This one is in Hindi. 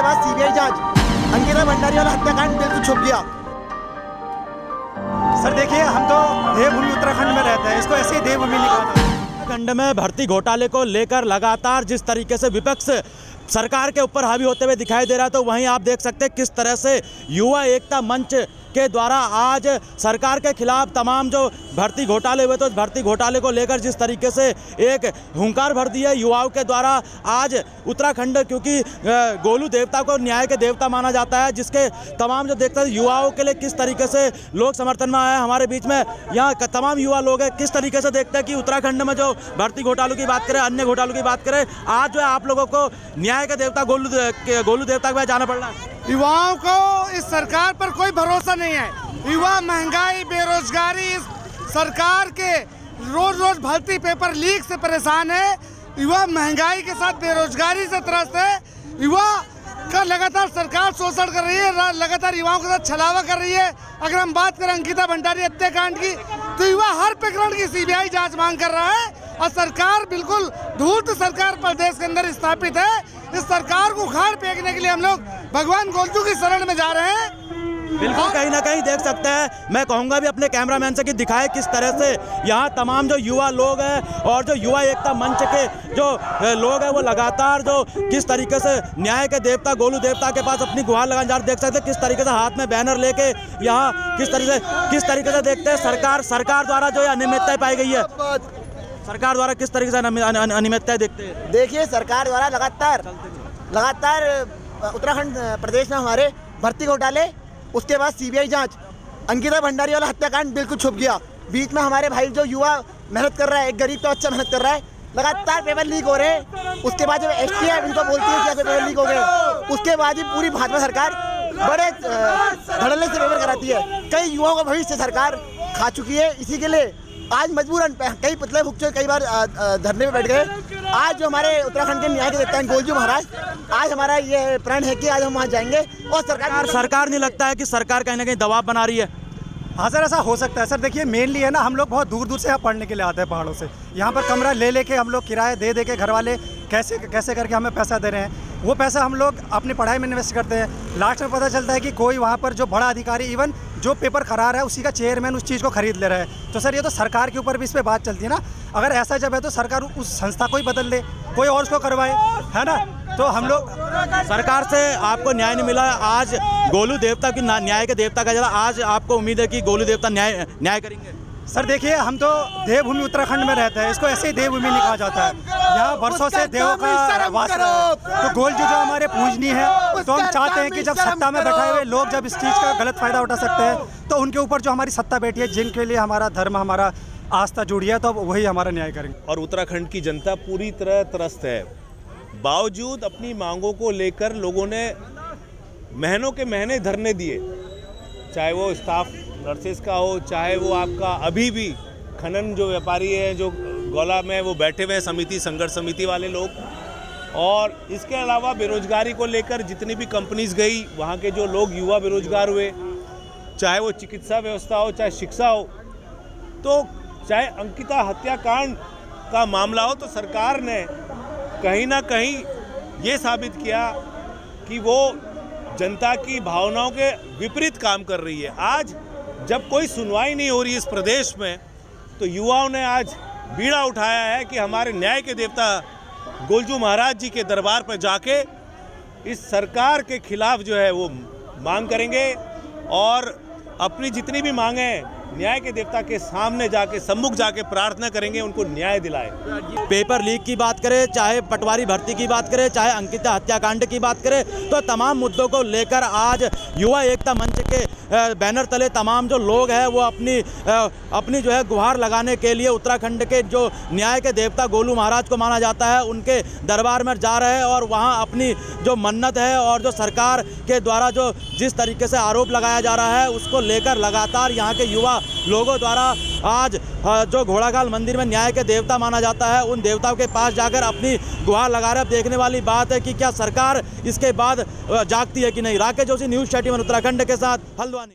के बाद सीबीआई जांच, अंकिता भंडारी वाला हत्याकांड बिल्कुल छुप गया। सर देखिए, हम तो देवभूमि उत्तराखंड में रहते हैं, इसको ऐसे ही देवभूमि लिखा था। उत्तराखंड में भर्ती घोटाले को लेकर लगातार जिस तरीके से विपक्ष सरकार के ऊपर हावी होते हुए दिखाई दे रहा है, तो वहीं आप देख सकते हैं किस तरह से युवा एकता मंच के द्वारा आज सरकार के खिलाफ तमाम जो भर्ती घोटाले हुए, तो भर्ती घोटाले को लेकर जिस तरीके से एक हुंकार भर दी है युवाओं के द्वारा। आज उत्तराखंड, क्योंकि गोलू देवता को न्याय के देवता माना जाता है, जिसके तमाम जो देखते हैं युवाओं के लिए किस तरीके से लोग समर्थन में आए हैं। हमारे बीच में यहाँ तमाम युवा लोग हैं, किस तरीके से देखते हैं कि उत्तराखंड में जो भर्ती घोटालों की बात करें, अन्य घोटालों की बात करें, आज जो है आप लोगों को न्याय का देवता गोलू देवता के जाना पड़ रहा है। युवाओं को इस सरकार पर कोई भरोसा नहीं है। युवा महंगाई, बेरोजगारी, इस सरकार के रोज भर्ती पेपर लीक से परेशान है। युवा महंगाई के साथ बेरोजगारी से त्रस्त है। युवा का लगातार सरकार शोषण कर रही है, लगातार युवाओं के साथ छलावा कर रही है। अगर हम बात करें अंकिता भंडारी हत्याकांड की, तो युवा हर प्रकरण की सीबीआई जांच मांग कर रहा है और सरकार बिल्कुल धूर्त सरकार प्रदेश के अंदर स्थापित है। इस सरकार को उखाड़ फेंकने के लिए हम लोग भगवान गोल्ज्यू की शरण में जा रहे हैं। बिल्कुल कहीं ना कहीं देख सकते हैं, मैं कहूँगा भी अपने कैमरामैन से कि दिखाए किस तरह से यहाँ तमाम जो युवा लोग हैं और जो युवा एकता मंच के जो लोग हैं, वो लगातार जो किस तरीके से न्याय के देवता गोलू देवता के पास अपनी गुहार लगाने जा रहे। देख सकते हैं किस तरीके से हाथ में बैनर लेके यहाँ किस तरीके से देखते हैं सरकार द्वारा जो अनियमितता पाई गई है, सरकार द्वारा किस तरीके से अनियमितता देखते हैं। देखिए, सरकार द्वारा लगातार उत्तराखंड प्रदेश में हमारे भर्ती घोटाले, उसके बाद सीबीआई जांच, अंकिता भंडारी वाला हत्याकांड बिल्कुल छुप गया। बीच में हमारे भाई जो युवा मेहनत कर रहा है, एक गरीब का बच्चा मेहनत कर रहा है, लगातार पेपर लीक हो रहे हैं। उसके बाद जब एसटीएफ इनको बोलती है कि पेपर लीक हो गए, उसके बाद ही पूरी भाजपा सरकार बड़े धड़ल्ले से पेपर कराती है। कई युवाओं का भविष्य सरकार खा चुकी है। इसी के लिए आज मजबूरन कई पुतले भुगचे, कई बार धरने में बैठ गए। आज जो हमारे उत्तराखंड के न्याय के देवता हैं गोल्ज्यू महाराज, आज हमारा ये प्रण है कि आज हम वहाँ जाएंगे। और सरकार नहीं लगता है कि सरकार कहीं ना कहीं दबाव बना रही है। हाँ सर, ऐसा हो सकता है। सर देखिए, मेनली है ना, हम लोग बहुत दूर दूर से यहाँ पढ़ने के लिए आते हैं, पहाड़ों से। यहाँ पर कमरा ले लेके हम लोग किराया दे के घर वाले कैसे करके हमें पैसा दे रहे हैं, वो पैसा हम लोग अपनी पढ़ाई में इन्वेस्ट करते हैं। लास्ट में पता चलता है कि कोई वहाँ पर जो बड़ा अधिकारी, इवन जो पेपर खरार है उसी का चेयरमैन उस चीज़ को खरीद ले रहा है। तो सर ये तो सरकार के ऊपर भी इस पर बात चलती है ना। अगर ऐसा जब है तो सरकार उस संस्था को ही बदल दे, कोई और उसको करवाए, है ना। तो हम लोग सरकार से आपको न्याय नहीं मिला। आज गोलू देवता की न्याय के देवता का जला, आज आपको उम्मीद है कि गोलू देवता न्याय करेंगे। सर देखिए, हम तो देवभूमि उत्तराखंड में रहते हैं, इसको ऐसे ही देवभूमि लिखा जाता है। यहाँ वर्षों से देवों का वास रहा है, तो गोल्ज्यू जो हमारे पूजनीय है, तो हम चाहते हैं कि जब सत्ता में बैठे हुए लोग जब इस चीज़ का गलत फायदा उठा सकते हैं, तो उनके ऊपर जो हमारी सत्ता बैठी है, जिनके लिए हमारा धर्म, हमारा आस्था जुड़ी है, तो वही हमारा न्याय करेंगे। और उत्तराखंड की जनता पूरी तरह त्रस्त है। बावजूद अपनी मांगों को लेकर लोगों ने महीनों के महीने धरने दिए, चाहे वो स्टाफ नर्सेस का हो, चाहे वो आपका अभी भी खनन जो व्यापारी है, जो गोला में वो बैठे हुए समिति, संघर्ष समिति वाले लोग, और इसके अलावा बेरोजगारी को लेकर जितनी भी कंपनीज गई, वहाँ के जो लोग युवा बेरोजगार हुए, चाहे वो चिकित्सा व्यवस्था हो, चाहे शिक्षा हो, तो चाहे अंकिता हत्याकांड का मामला हो, तो सरकार ने कहीं ना कहीं ये साबित किया कि वो जनता की भावनाओं के विपरीत काम कर रही है। आज जब कोई सुनवाई नहीं हो रही इस प्रदेश में, तो युवाओं ने आज बीड़ा उठाया है कि हमारे न्याय के देवता गोल्ज्यू महाराज जी के दरबार पर जाके इस सरकार के खिलाफ जो है वो मांग करेंगे और अपनी जितनी भी मांगें न्याय के देवता के सामने जाके, सम्मुख जाके प्रार्थना करेंगे, उनको न्याय दिलाए। पेपर लीक की बात करें, चाहे पटवारी भर्ती की बात करें, चाहे अंकिता हत्याकांड की बात करें, तो तमाम मुद्दों को लेकर आज युवा एकता मंच के बैनर तले तमाम जो लोग हैं वो अपनी जो है गुहार लगाने के लिए उत्तराखंड के जो न्याय के देवता गोलू महाराज को माना जाता है, उनके दरबार में जा रहे हैं और वहाँ अपनी जो मन्नत है और जो सरकार के द्वारा जो जिस तरीके से आरोप लगाया जा रहा है, उसको लेकर लगातार यहाँ के युवा लोगों द्वारा आज जो घोड़ागाल मंदिर में न्याय के देवता माना जाता है, उन देवताओं के पास जाकर अपनी गुहार लगा रहे। अब देखने वाली बात है कि क्या सरकार इसके बाद जागती है कि नहीं। राकेश जोशी, न्यूज़ 31 उत्तराखंड के साथ, हल्द्वानी।